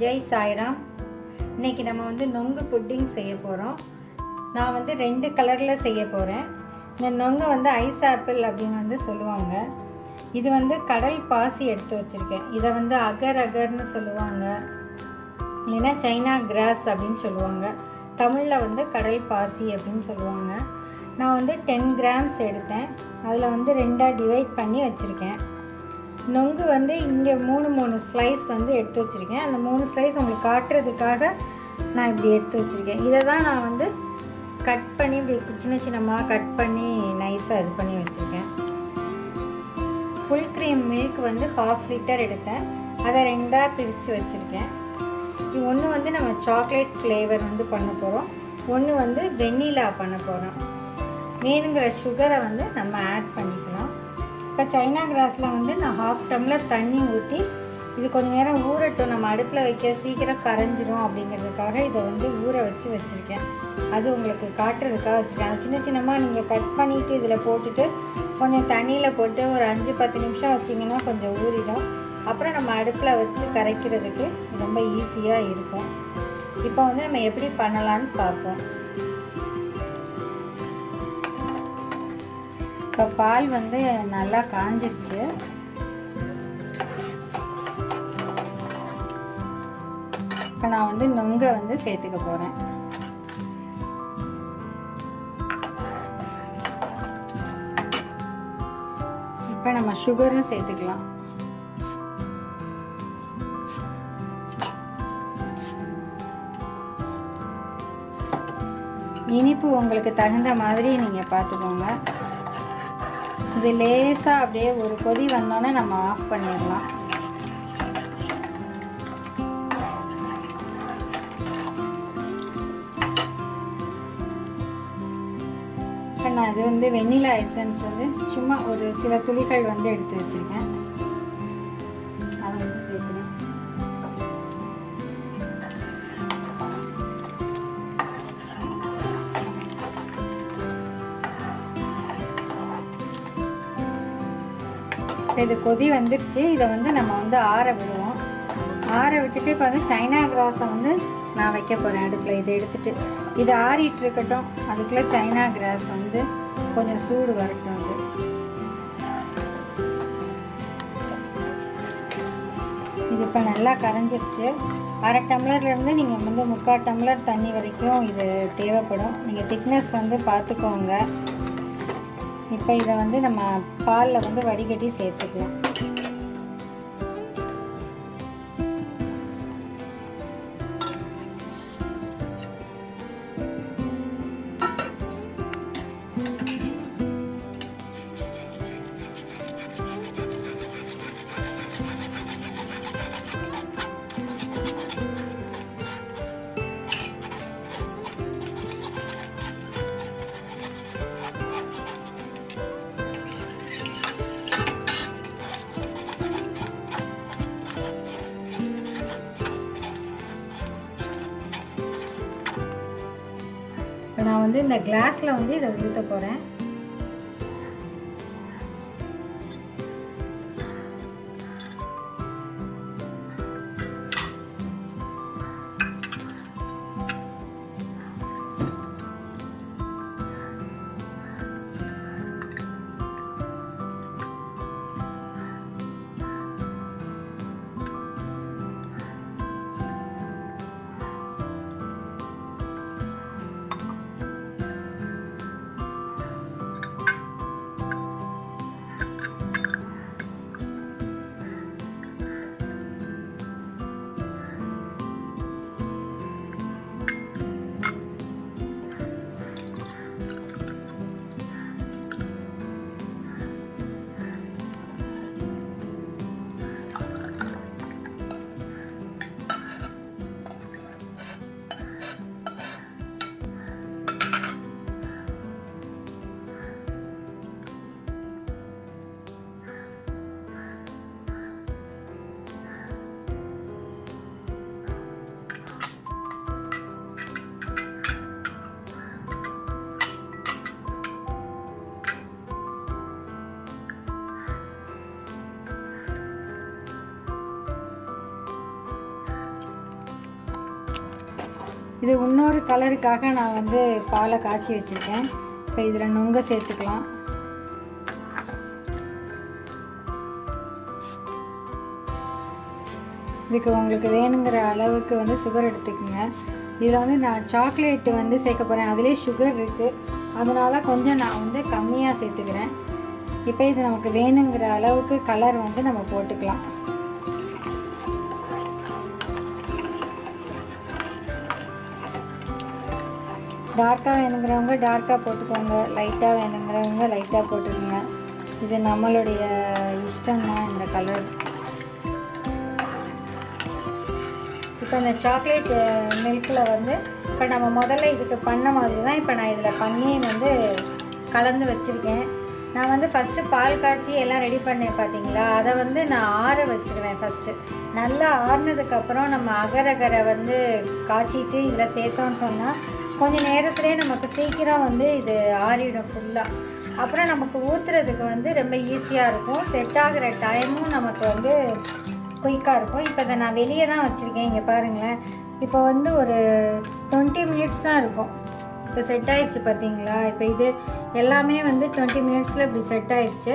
ஜெய் சாய்ராம். இன்றைக்கி நம்ம வந்து நொங்கு புட்டிங் செய்ய போகிறோம். நான் வந்து 2 கலரில் செய்ய போகிறேன். இந்த நொங்கை வந்து ஐஸ் ஆப்பிள் அப்படின்னு வந்து சொல்லுவாங்க. இது வந்து கடல் பாசி எடுத்து வச்சுருக்கேன். இதை வந்து அகர்னு சொல்லுவாங்க, இல்லைன்னா சைனா கிராஸ் அப்படின்னு சொல்லுவாங்க. தமிழில் வந்து கடல் பாசி அப்படின்னு சொல்லுவாங்க. நான் வந்து 10 grams எடுத்தேன். அதில் வந்து 2ஆக டிவைட் பண்ணி வச்சுருக்கேன். நொங்கு வந்து இங்கே 3 ஸ்லைஸ் வந்து எடுத்து வச்சுருக்கேன். அந்த 3 ஸ்லைஸ் உங்களுக்கு காட்டுறதுக்காக நான் இப்படி எடுத்து வச்சுருக்கேன். இதை தான் நான் வந்து கட் பண்ணி இப்படி சின்ன சின்னமாக கட் பண்ணி நைஸாக இது பண்ணி வச்சுருக்கேன். ஃபுல் க்ரீம் மில்க் வந்து 1/2 லிட்டர் எடுத்தேன். அதை 2ஆக பிரித்து வச்சுருக்கேன். இது ஒன்று வந்து நம்ம சாக்லேட் ஃப்ளேவர் வந்து பண்ண போகிறோம், ஒன்று வந்து வெண்ணிலா பண்ண போகிறோம். வேணுங்கிற சுகரை வந்து நம்ம ஆட் பண்ணிக்கலாம். இப்போ சைனா கிராஸில் வந்து நான் 1/2 டம்ளர் தண்ணி ஊற்றி இது கொஞ்சம் நேரம் ஊறட்டும், நம்ம அடுப்பில் வைக்க சீக்கிரம் கரைஞ்சிரும் அப்படிங்கிறதுக்காக இதை வந்து ஊற வச்சுருக்கேன். அது உங்களுக்கு காட்டுறதுக்காக வச்சுருக்கேன். அது சின்ன சின்னமாக நீங்கள் கட் பண்ணிவிட்டு இதில் போட்டுட்டு கொஞ்சம் தண்ணியில் போட்டு ஒரு 5-10 நிமிஷம் வச்சிங்கன்னா கொஞ்சம் ஊறிடும். அப்புறம் நம்ம அடுப்பில் வச்சு கரைக்கிறதுக்கு ரொம்ப ஈஸியாக இருக்கும். இப்போ வந்து நம்ம எப்படி பண்ணலான்னு பார்ப்போம். இப்போ பால் வந்து நல்லா காஞ்சிருச்சு. இப்போ நான் வந்து நொங்கை வந்து சேர்த்துக்க போகிறேன். இப்போ நம்ம சுகரும் சேர்த்துக்கலாம். இனிப்பு உங்களுக்கு தகுந்த மாதிரி நீங்கள் பார்த்துக்கோங்க. இது லேசாக அப்படியே ஒரு கொதி வந்தோன்னே நம்ம ஆஃப் பண்ணிடலாம். இப்போ நான் இது வந்து வெண்ணிலா எசன்ஸ் வந்து சும்மா ஒரு சில துளிகள் வந்து எடுத்து வச்சுருக்கேன். அதை வந்து சேர்த்துறேன். இது கொதி வந்துருச்சு. இதை வந்து நம்ம வந்து ஆற விடுவோம். ஆற விட்டுட்டு இப்போ வந்து சைனா கிராஸை வந்து நான் வைக்க போகிறேன் அடுப்பில். இதை எடுத்துகிட்டு இது ஆறிட்டு இருக்கட்டும். அதுக்குள்ளே சைனா கிராஸ் வந்து கொஞ்சம் சூடு வரட்டும். அது இது இப்போ நல்லா கரைஞ்சிருச்சு. 1/2 டம்ளர்லேருந்து நீங்கள் வந்து 3/4 டம்ளர் தண்ணி வரைக்கும் இது தேவைப்படும். நீங்கள் திக்னஸ் வந்து பார்த்துக்கோங்க. இப்போ இதை வந்து நம்ம பாலில் வந்து வடிகட்டி சேர்த்துக்கலாம். நான் வந்து இந்த கிளாஸில் வந்து இதை ஊற்ற போகிறேன். இது இன்னொரு கலருக்காக நான் வந்து பாலை காய்ச்சி வச்சுருக்கேன். இப்போ இதில் நொங்க சேர்த்துக்கலாம். இதுக்கு உங்களுக்கு வேணுங்கிற அளவுக்கு வந்து சுகர் எடுத்துக்கோங்க. இதில் வந்து நான் சாக்லேட்டு வந்து சேர்க்க போகிறேன், அதிலே சுகர் இருக்குது, அதனால் கொஞ்சம் நான் வந்து கம்மியாக சேர்த்துக்கிறேன். இப்போ இது நமக்கு வேணுங்கிற அளவுக்கு கலர் வந்து நம்ம போட்டுக்கலாம். டார்க்காக வேணுங்கிறவங்க டார்க்காக போட்டுக்கோங்க, லைட்டாக வேணுங்கிறவங்க லைட்டாக போட்டுக்கோங்க. இது நம்மளுடைய இஷ்டம் தான் இந்த கலர். இப்போ இந்த சாக்லேட் மில்கில் வந்து இப்போ நம்ம முதல்ல இதுக்கு பண்ண மாதிரி தான் இப்போ நான் இதில் பன்னீர் வந்து கலந்து வச்சுருக்கேன். நான் வந்து ஃபஸ்ட்டு பால் காய்ச்சி எல்லாம் ரெடி பண்ணேன் பார்த்தீங்களா, அதை வந்து நான் ஆற வச்சுருவேன். ஃபஸ்ட்டு நல்லா ஆறினதுக்கப்புறம் நம்ம அகரகரை வந்து காய்ச்சிட்டு இதில் சேர்த்தோன்னு சொன்னால் கொஞ்சம் நேரத்துலேயே நமக்கு சீக்கிரம் வந்து இது ஆறிடும் ஃபுல்லாக. அப்புறம் நமக்கு ஊற்றுறதுக்கு வந்து ரொம்ப ஈஸியாக இருக்கும், செட் ஆகிற டைமும் நமக்கு வந்து குயிக்காக இருக்கும். இப்போ இதை நான் வெளியே தான் வச்சுருக்கேன், இங்கே பாருங்களேன். இப்போ வந்து ஒரு 20 மினிட்ஸ் தான் இருக்கும். இப்போ செட் ஆகிடுச்சு பார்த்தீங்களா. இப்போ இது எல்லாமே வந்து 20 மினிட்ஸில் இப்படி செட் ஆகிடுச்சு.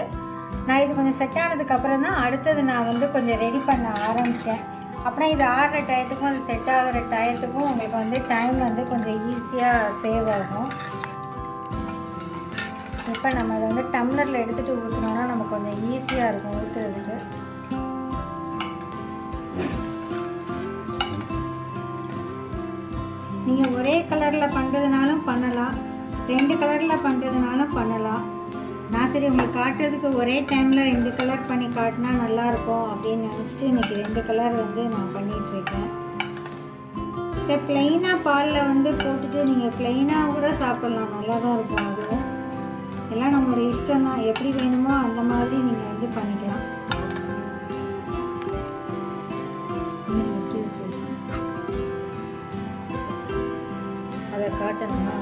நான் இது கொஞ்சம் செட் ஆனதுக்கப்புறம் தான் அடுத்தது நான் வந்து கொஞ்சம் ரெடி பண்ண ஆரம்பித்தேன். அப்புறம் இது ஆறுற டயத்துக்கும் அது செட் ஆகிற டயத்துக்கும் உங்களுக்கு வந்து டைம் வந்து கொஞ்சம் ஈஸியாக சேவ் ஆகும். இப்போ நம்ம அதை வந்து டம்ளரில் எடுத்துகிட்டு ஊற்றினோன்னா நமக்கு கொஞ்சம் ஈஸியாக இருக்கும் ஊற்றுறதுக்கு. நீங்கள் ஒரே கலரில் பண்ணுறதுனாலும் பண்ணலாம், ரெண்டு கலரில் பண்ணுறதுனாலும் பண்ணலாம். நான் சரி உங்களுக்கு காட்டுறதுக்கு ஒரே டைமில் ரெண்டு கலர் பண்ணி காட்டினா நல்லாயிருக்கும் அப்படின்னு நினச்சிட்டு இன்றைக்கி ரெண்டு கலர் வந்து நான் பண்ணிகிட்ருக்கேன். இப்போ ப்ளெயினாக பாலில் வந்து போட்டுட்டு நீங்கள் ப்ளெயினாக கூட சாப்பிட்லாம், நல்லா தான் இருக்கும். அதுவும் எல்லாம் நம்மளுடைய இஷ்டம் தான், எப்படி வேணுமோ அந்த மாதிரி நீங்கள் வந்து பண்ணிக்கலாம். காட்டணுமா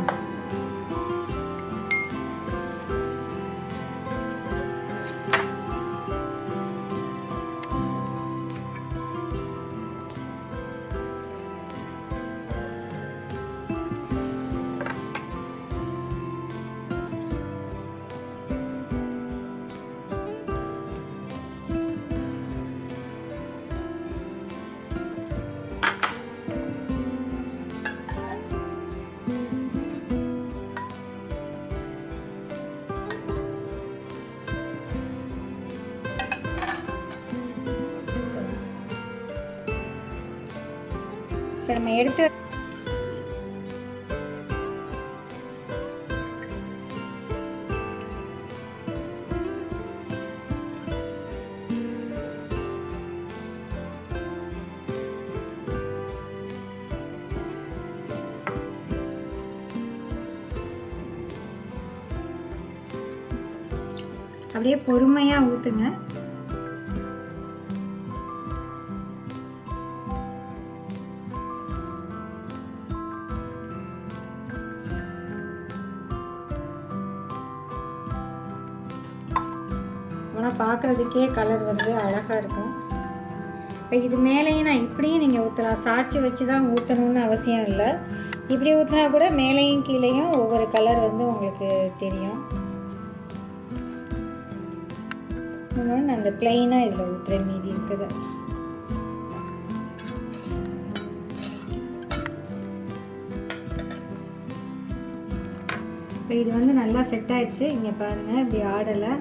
நம்ம எடுத்து அப்படியே பொறுமையா ஊத்துங்க. ஆனால் பார்க்குறதுக்கே கலர் வந்து அழகாக இருக்கும். இப்போ இது மேலேயும் நான் இப்படியும் நீங்கள் ஊற்றலாம், சாய்ச்சி வச்சு தான் ஊற்றணும்னு அவசியம் இல்லை. இப்படி ஊற்றினா கூட மேலேயும் கீழேயும் ஒவ்வொரு கலர் வந்து உங்களுக்கு தெரியும். நான் அந்த பிளெயினாக இதில் ஊற்றுற மீதி இருக்குது. இப்போ இது வந்து நல்லா செட் ஆயிடுச்சு, இங்கே பாருங்கள் இப்படி ஆடலை.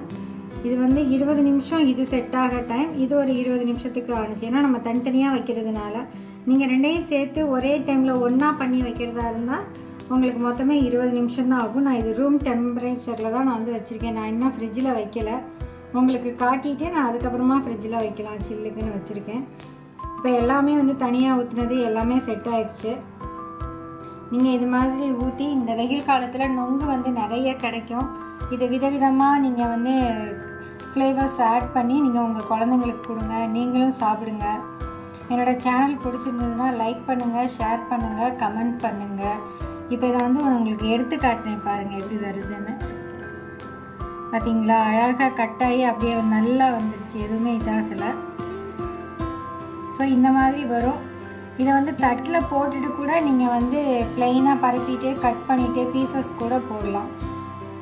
இது வந்து 20 நிமிஷம் இது செட் ஆக டைம், இது ஒரு 20 நிமிஷத்துக்கு ஆணுச்சு. ஏன்னா நம்ம தனித்தனியாக வைக்கிறதுனால நீங்கள் ரெண்டையும் சேர்த்து ஒரே டைமில் ஒன்றா பண்ணி வைக்கிறதா இருந்தால் உங்களுக்கு மொத்தமே 20 நிமிஷம் தான் ஆகும். நான் இது ரூம் டெம்பரேச்சரில் தான் நான் வந்து வச்சுருக்கேன், நான் இன்னும் ஃப்ரிட்ஜில் வைக்கலை. உங்களுக்கு காட்டிட்டு நான் அதுக்கப்புறமா ஃப்ரிட்ஜில் வைக்கலாம் சில்லுக்குன்னு வச்சுருக்கேன். இப்போ எல்லாமே வந்து தனியாக ஊற்றுனது எல்லாமே செட் ஆகிடுச்சு. நீங்கள் இது மாதிரி ஊற்றி இந்த வெயில் காலத்தில் நொங்கு வந்து நிறைய கிடைக்கும். இது விதவிதமாக நீங்கள் வந்து ஃப்ளேவர்ஸ் ஆட் பண்ணி நீங்கள் உங்கள் குழந்தைங்களுக்கு கொடுங்க, நீங்களும் சாப்பிடுங்க. என்னோடய சேனல் பிடிச்சிருந்ததுன்னா லைக் பண்ணுங்கள், ஷேர் பண்ணுங்கள், கமெண்ட் பண்ணுங்கள். இப்போ இதை வந்து உங்களுக்கு எடுத்து காட்டுறேன் பாருங்கள் எப்படி வருதுன்னு. பார்த்தீங்களா அழகாக கட்டாயி அப்படியே நல்லா வந்துருச்சு, எதுவுமே இதாகலை. ஸோ இந்த மாதிரி வரும். இதை வந்து தட்டில் போட்டுட்டு கூட நீங்கள் வந்து பிளெயினாக பரப்பிட்டே கட் பண்ணிகிட்டே பீசஸ் கூட போடலாம்.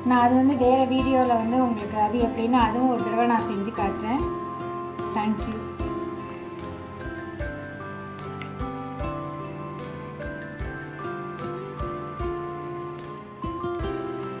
நான் அது வந்து வேறு வீடியோவில் வந்து உங்களுக்கு அது எப்படின்னா அதுவும் ஒரு தடவை நான் செஞ்சு காட்டுறேன். தேங்க்யூ.